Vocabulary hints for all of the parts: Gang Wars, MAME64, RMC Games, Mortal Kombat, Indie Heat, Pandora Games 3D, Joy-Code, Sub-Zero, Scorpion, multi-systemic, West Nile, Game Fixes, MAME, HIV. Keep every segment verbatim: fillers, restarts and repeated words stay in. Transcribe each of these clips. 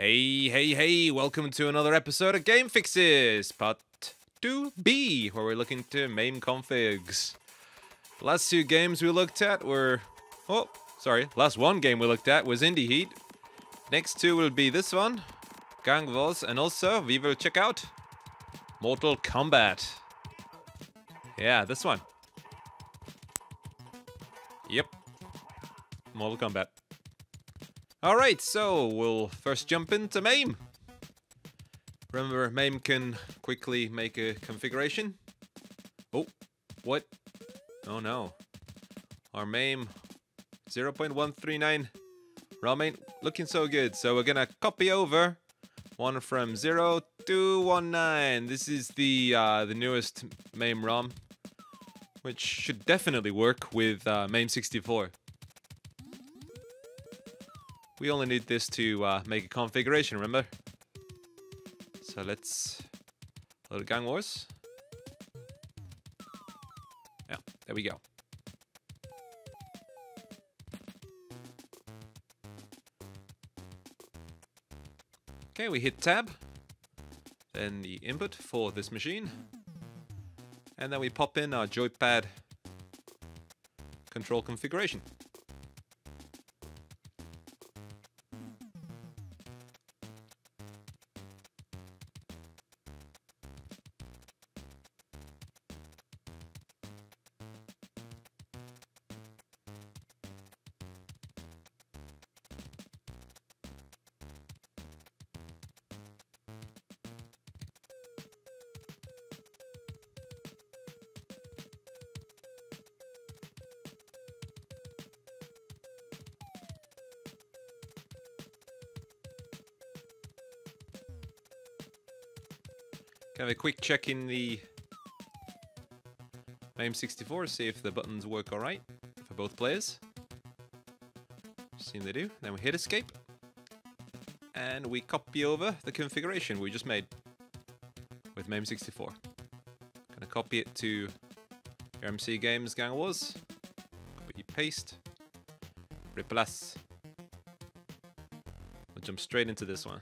Hey, hey, hey, welcome to another episode of Game Fixes, part two B, where we're looking to MAME configs. The last two games we looked at were... Oh, sorry, last one game we looked at was Indie Heat. Next two will be this one, Gang Wars, and also, we will check out Mortal Kombat. Yeah, this one. Yep. Mortal Kombat. Alright, so we'll first jump into MAME. Remember, MAME can quickly make a configuration. Oh, what? Oh no. Our MAME zero point one three nine raw main looking so good. So we're gonna copy over one from zero to one nine. This is the uh, the newest MAME ROM, which should definitely work with uh, MAME sixty-four. We only need this to uh, make a configuration, remember? So let's load Gang Wars. Yeah, there we go. Okay, we hit tab, then the input for this machine, and then we pop in our joypad control configuration. Have a quick check in the MAME sixty-four, see if the buttons work alright for both players. Seem they do. Then we hit escape. And we copy over the configuration we just made with MAME sixty-four. Gonna copy it to R M C Games Gang Wars. Copy, paste. Replace. We'll jump straight into this one.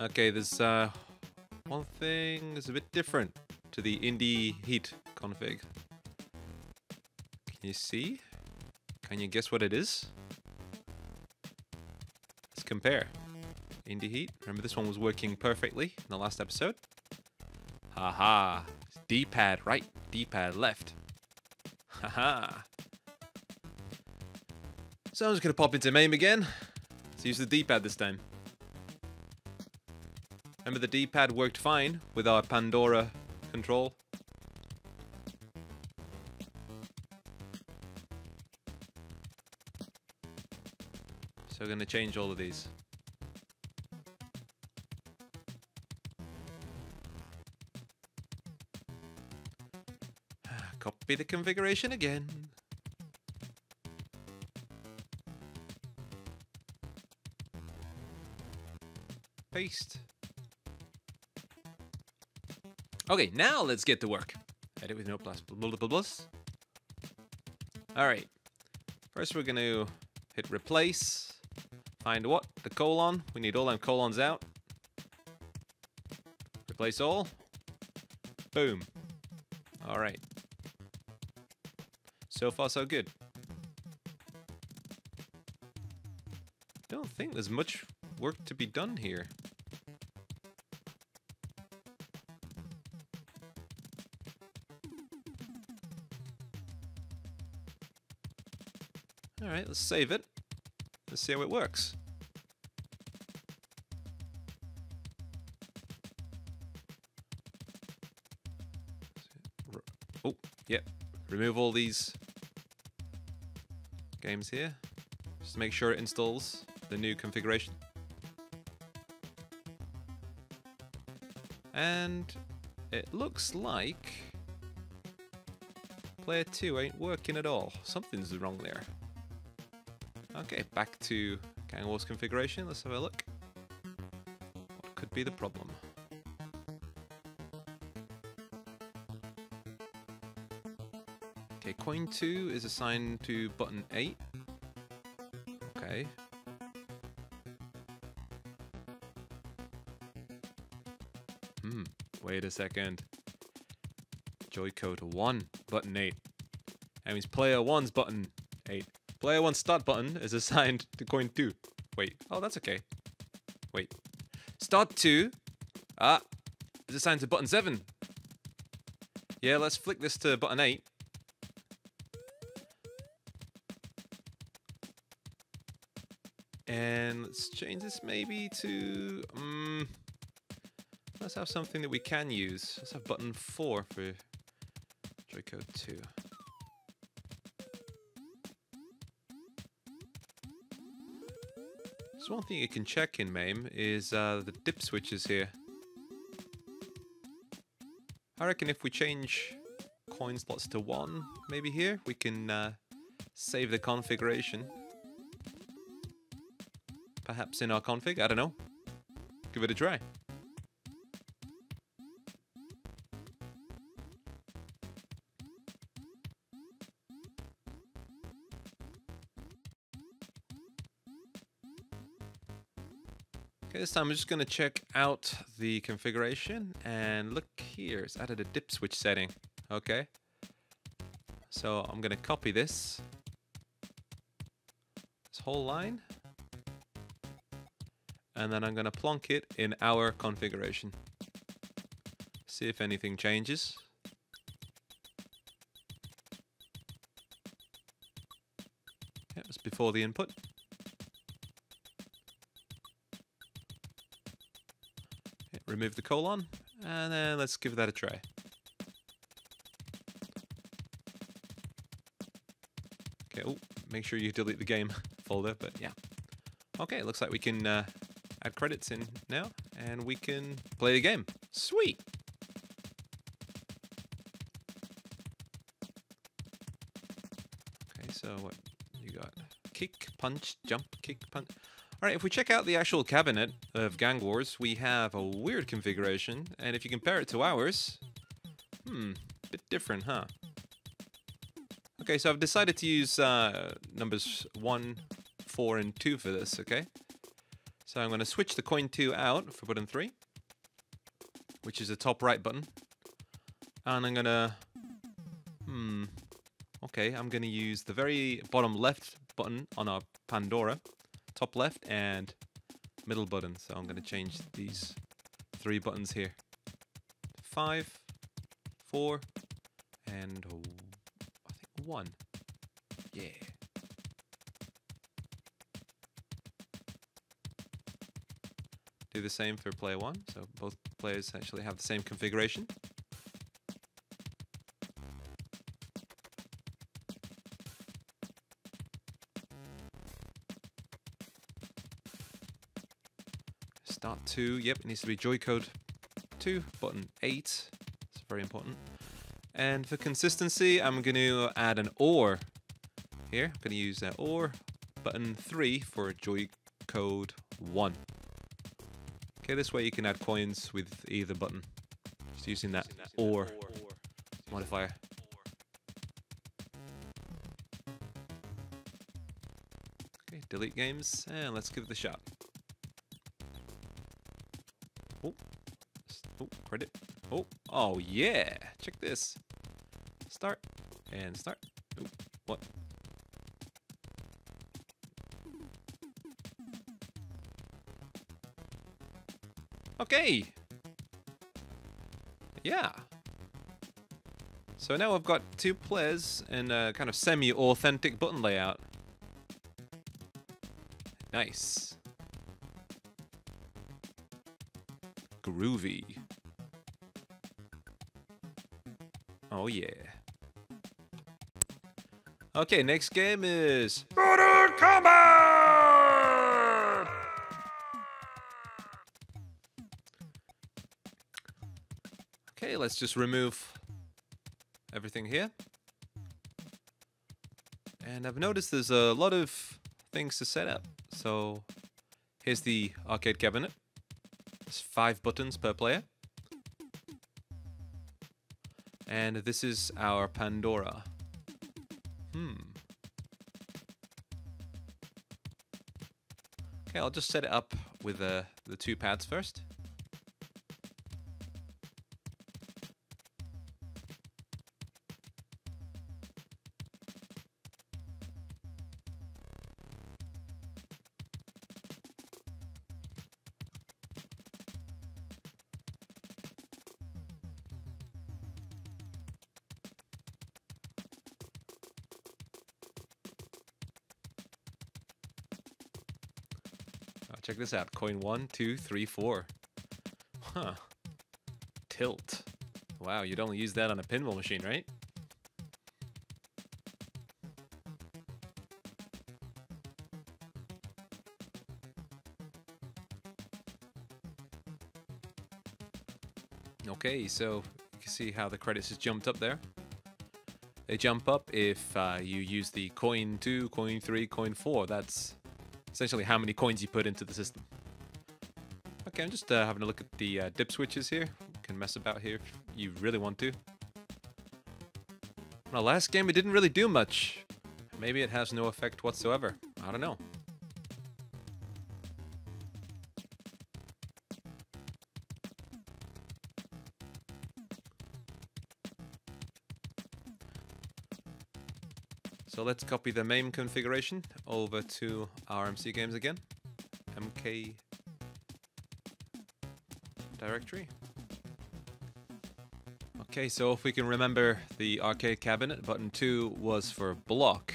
Okay, there's uh, one thing that's a bit different to the Indie Heat config. Can you see? Can you guess what it is? Let's compare. Indie Heat. Remember, this one was working perfectly in the last episode. Haha. D-pad right, D-pad left. Haha. So I'm just gonna pop into MAME again. Let's use the D-pad this time. Remember, the D-pad worked fine with our Pandora control. So we're going to change all of these. Copy the configuration again. Paste. Okay, now let's get to work. Edit with no plus, multiple plus. All right. First, we're going to hit replace. Find what? The colon. We need all them colons out. Replace all. Boom. All right. So far, so good. Don't think there's much work to be done here. Alright, let's save it. Let's see how it works. Oh, yep. Remove all these games here. Just make sure it installs the new configuration. And it looks like player two ain't working at all. Something's wrong there. Okay, back to Gang Wars configuration. Let's have a look. What could be the problem? Okay, coin two is assigned to button eight. Okay. Hmm, wait a second. Joy-Code one, button eight. That means player one's button eight. Player one's start button is assigned to coin two. Wait, oh, that's okay. Wait. Start two ah, is assigned to button seven. Yeah, let's flick this to button eight. And let's change this maybe to... Um, let's have something that we can use. Let's have button four for Joy-Code two. So one thing you can check in MAME is uh, the dip switches here. I reckon if we change coin slots to one, maybe here, we can uh, save the configuration. Perhaps in our config, I don't know. Give it a try. This time I'm just going to check out the configuration, and look here, it's added a dip switch setting. Okay, so I'm going to copy this, this whole line, and then I'm going to plonk it in our configuration. See if anything changes. Yeah, it was before the input. Remove the colon, and then let's give that a try. Okay, oh, make sure you delete the game folder, but yeah. Okay, looks like we can uh, add credits in now, and we can play the game. Sweet! Okay, so what you got? Kick, punch, jump, kick, punch. Alright, if we check out the actual cabinet of Gang Wars, we have a weird configuration, and if you compare it to ours, hmm, a bit different, huh? Okay, so I've decided to use uh, numbers one, four, and two for this, okay? So I'm going to switch the coin two out for button three, which is the top right button, and I'm going to, hmm, okay, I'm going to use the very bottom left button on our Pandora. Top left and middle button. So I'm going to change these three buttons here. Five, four, and oh, I think one. Yeah. Do the same for player one. So both players actually have the same configuration. Start two, yep, it needs to be Joy-Code two, button eight, it's very important. And for consistency, I'm going to add an OR here. I'm going to use that OR button three for Joy-Code one. Okay, this way you can add coins with either button, just using that OR modifier. Okay, delete games, and let's give it a shot. Oh, oh, credit. Oh, oh yeah. Check this. Start and start. Oh, what? Okay. Yeah. So now I've got two players and a kind of semi-authentic button layout. Nice. Groovy. Oh yeah. Okay, next game is Mortal Kombat! Okay, let's just remove everything here. And I've noticed there's a lot of things to set up. So here's the arcade cabinet. Five buttons per player. And this is our Pandora. Hmm. Okay, I'll just set it up with uh, the two pads first. Check this out. Coin one, two, three, four. Huh. Tilt. Wow, you'd only use that on a pinball machine, right? Okay, so you can see how the credits has jumped up there. They jump up if uh, you use the coin two, coin three, coin four. That's essentially how many coins you put into the system. Okay, I'm just uh, having a look at the uh, dip switches here. You can mess about here if you really want to. Well, last game it didn't really do much. Maybe it has no effect whatsoever. I don't know. So let's copy the MAME configuration over to R M C Games again. M K directory. Okay, so if we can remember, the arcade cabinet button two was for block.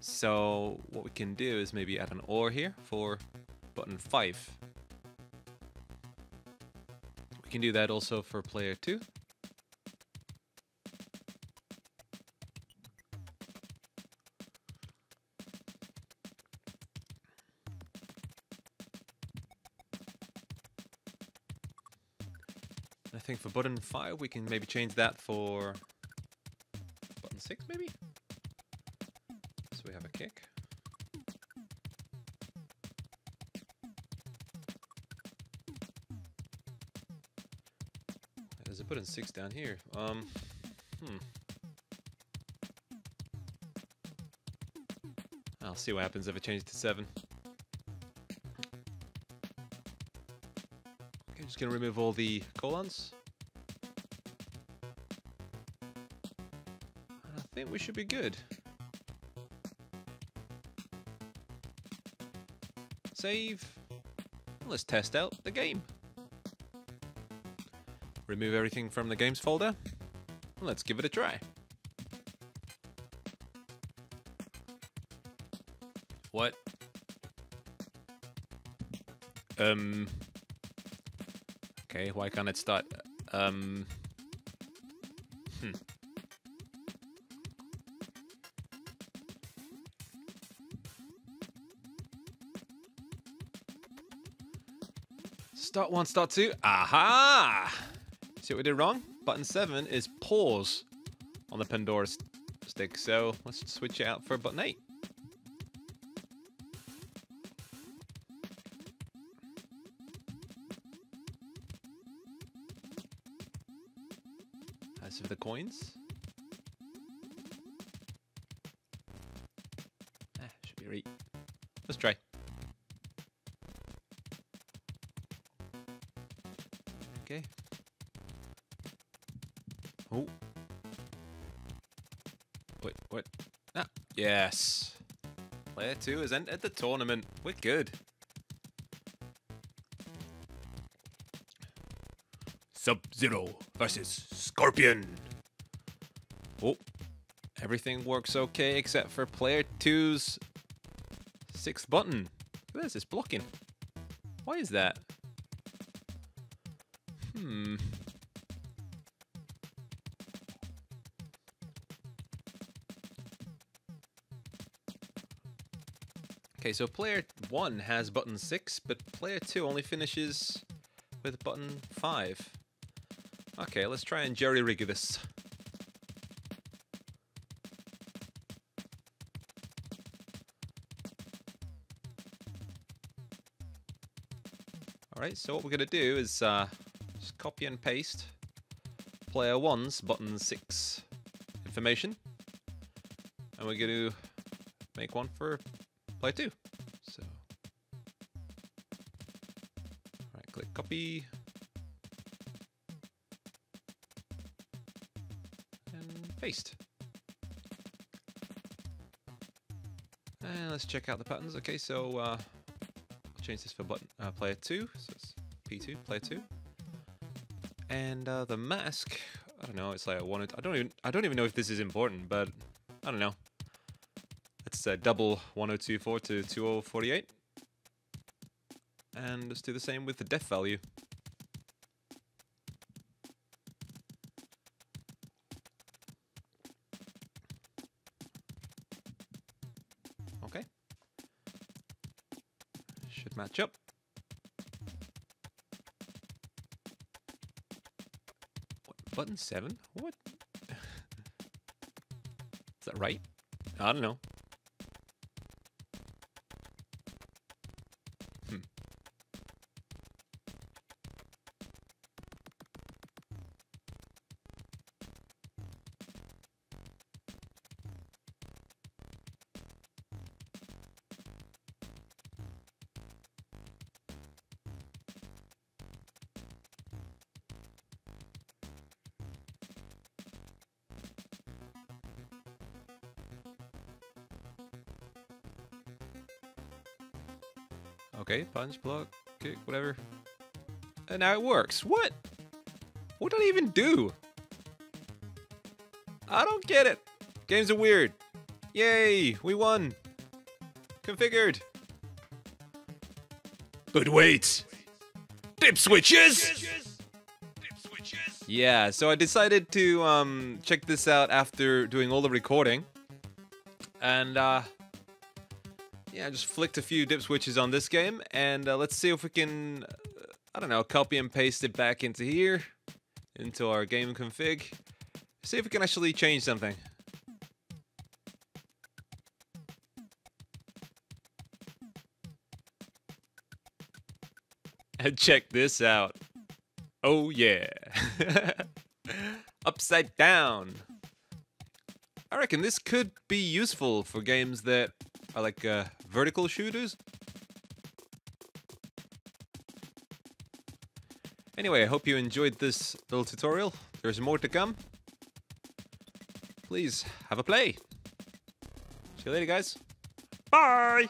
So what we can do is maybe add an OR here for button five. We can do that also for player two. I think for button five, we can maybe change that for button six, maybe? So we have a kick. There's a button six down here. Um, hmm. I'll see what happens if I change to seven. Just gonna remove all the colons. I think we should be good. Save. Let's test out the game. Remove everything from the games folder. Let's give it a try. What? Um... Okay, why can't it start? Um, hmm. Start one, start two. Aha! See what we did wrong? Button seven is pause on the Pandora st stick, so let's switch it out for button eight. Of the coins. Ah, should be right. Let's try. Okay. Oh. Wait, what? Ah, yes. Player two has entered the tournament. We're good. Sub-Zero versus Scorpion. Oh, everything works okay except for player two's sixth button. This is blocking. Why is that? Hmm. Okay, so player one has button six, but player two only finishes with button five. Okay, let's try and jerry-rig this. Alright, so what we're going to do is uh, just copy and paste player one's button six information and we're going to make one for play two. So right click, copy. And paste. And let's check out the patterns. Okay, so uh, I'll change this for button uh, player two. So it's P two, player two. And uh, the mask, I don't know. It's like I wanted. I don't even. I don't even know if this is important, but I don't know. Let's uh, double one oh two four to two oh four eight, and let's do the same with the def value. Okay, should match up. Button seven? What? Is that right? I don't know. Hmm. Okay, punch, block, kick, whatever. And now it works. What? What did I even do? I don't get it. Games are weird. Yay, we won. Configured. But wait. Dip switches! Yeah, so I decided to um, check this out after doing all the recording. And, uh... yeah, I just flicked a few dip switches on this game, and uh, let's see if we can, uh, I don't know, copy and paste it back into here, into our game config. See if we can actually change something. And check this out. Oh yeah. Upside down. I reckon this could be useful for games that I like uh, vertical shooters. Anyway, I hope you enjoyed this little tutorial. There's more to come. Please have a play. See you later, guys. Bye!